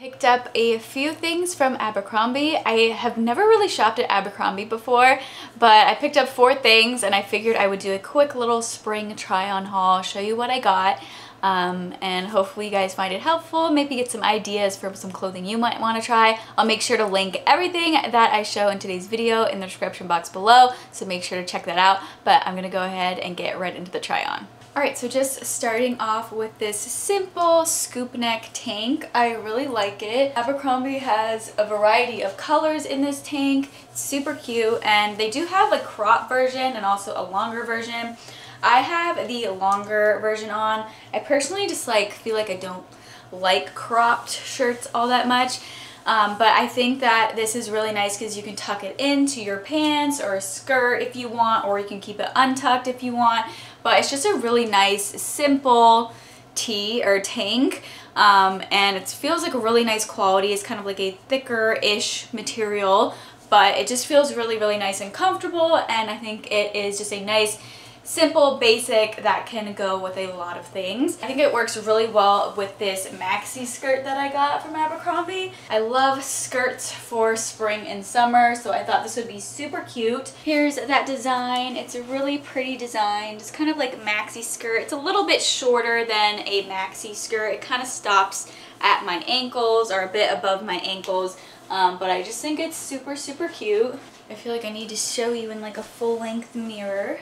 Picked up a few things from Abercrombie. I have never really shopped at Abercrombie before, but I picked up 4 things and I figured I would do a quick little spring try on haul, show you what I got, and hopefully you guys find it helpful. Maybe get some ideas for some clothing you might want to try. I'll make sure to link everything that I show in today's video in the description box below, so make sure to check that out. But I'm gonna go ahead and get right into the try on. Alright, so just starting off with this simple scoop neck tank. I really like it. Abercrombie has a variety of colors in this tank. It's super cute, and they do have a crop version and also a longer version. I have the longer version on. I personally just feel like I don't like cropped shirts all that much. But I think that this is really nice because you can tuck it into your pants or a skirt if you want, or you can keep it untucked if you want. But it's just a really nice, simple tee or tank, and it feels like a really nice quality. It's kind of like a thicker-ish material, but it just feels really, really nice and comfortable, and I think it is just a nice, simple basic that can go with a lot of things. I think it works really well with this maxi skirt that I got from Abercrombie. I love skirts for spring and summer, so I thought this would be super cute. Here's that design. It's a really pretty design. It's kind of like maxi skirt. It's a little bit shorter than a maxi skirt. It kind of stops at my ankles or a bit above my ankles, but I just think it's super, super cute. I feel like I need to show you in like a full-length mirror.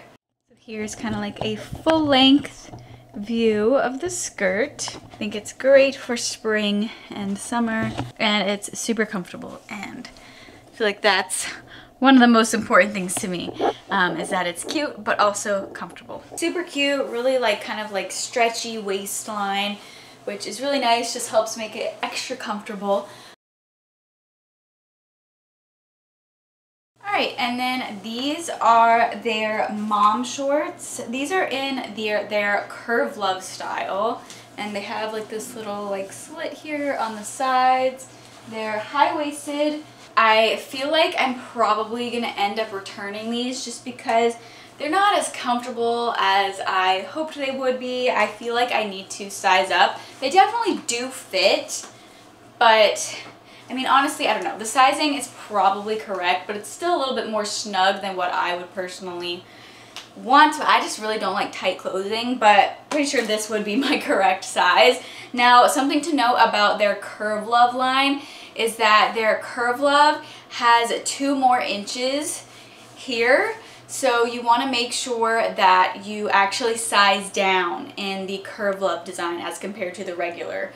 Here's kind of like a full-length view of the skirt. I think it's great for spring and summer, and it's super comfortable, and I feel like that's one of the most important things to me, is that it's cute but also comfortable. Super cute, really like kind of like stretchy waistline, which is really nice, just helps make it extra comfortable. Alright, and then these are their mom shorts. These are in their Curve Love style, and they have like this little like slit here on the sides. They're high-waisted. I feel like I'm probably gonna end up returning these just because they're not as comfortable as I hoped they would be. I feel like I need to size up. They definitely do fit, but I mean, honestly, I don't know. The sizing is probably correct, but it's still a little bit more snug than what I would personally want. I just really don't like tight clothing, but pretty sure this would be my correct size. Now, something to know about their Curve Love line is that their Curve Love has 2 more inches here. So you want to make sure that you actually size down in the Curve Love design as compared to the regular.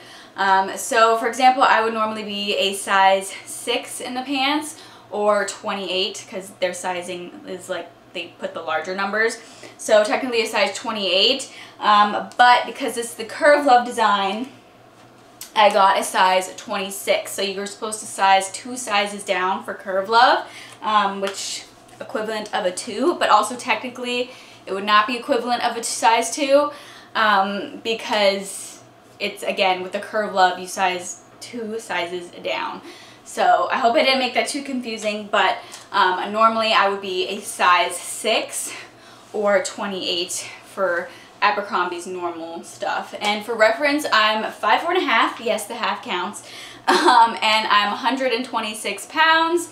So for example, I would normally be a size 6 in the pants or 28, because their sizing is like they put the larger numbers. So technically a size 28, but because it's the Curve Love design, I got a size 26. So you're supposed to size 2 sizes down for Curve Love, which equivalent of a 2, but also technically it would not be equivalent of a size 2, because it's, again, with the Curve Love, you size 2 sizes down. So I hope I didn't make that too confusing, but normally I would be a size 6 or 28 for Abercrombie's normal stuff. And for reference, I'm 5'4½", yes, the half counts, and I'm 126 pounds.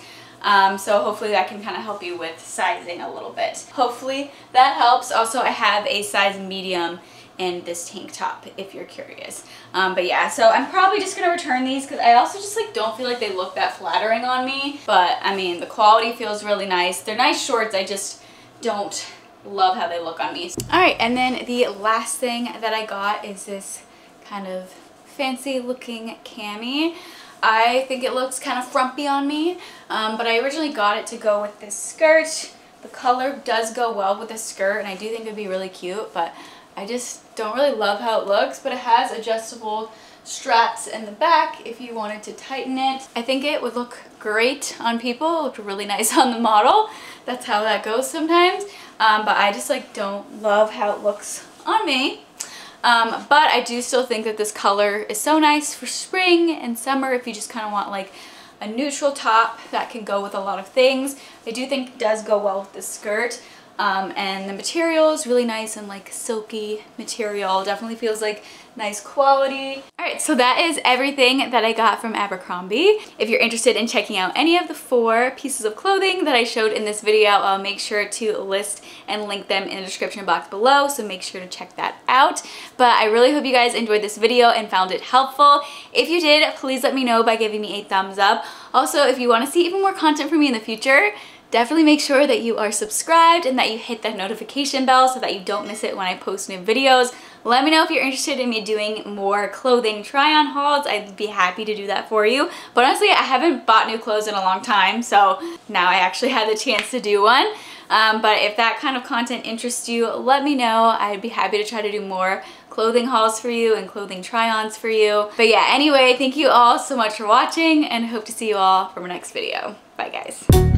So hopefully that can kind of help you with sizing a little bit. Hopefully that helps. Also, I have a size medium in this tank top if you're curious, but yeah, so I'm probably just gonna return these because I also just don't feel like they look that flattering on me. But I mean, the quality feels really nice. They're nice shorts, I just don't love how they look on me. All right, and then the last thing that I got is this kind of fancy looking cami. I think it looks kind of frumpy on me, but I originally got it to go with this skirt. The color does go well with this skirt, and I do think it'd be really cute, but I just don't really love how it looks. But it has adjustable straps in the back if you wanted to tighten it. I think it would look great on people. It looked really nice on the model. That's how that goes sometimes. But I just don't love how it looks on me. But I do still think that this color is so nice for spring and summer if you just kind of want a neutral top that can go with a lot of things. I do think it does go well with this skirt. And the material is really nice and like silky material. Definitely feels like nice quality. Alright, so that is everything that I got from Abercrombie. If you're interested in checking out any of the 4 pieces of clothing that I showed in this video, I'll make sure to list and link them in the description box below, so make sure to check that out. But I really hope you guys enjoyed this video and found it helpful. If you did, please let me know by giving me a thumbs up. Also, if you want to see even more content from me in the future, definitely make sure that you are subscribed and that you hit that notification bell so that you don't miss it when I post new videos. Let me know if you're interested in me doing more clothing try-on hauls. I'd be happy to do that for you. But honestly, I haven't bought new clothes in a long time, so now I actually had the chance to do one. But if that kind of content interests you, let me know. I'd be happy to try to do more clothing hauls for you and clothing try-ons for you. But yeah, anyway, thank you all so much for watching and hope to see you all from our next video. Bye, guys.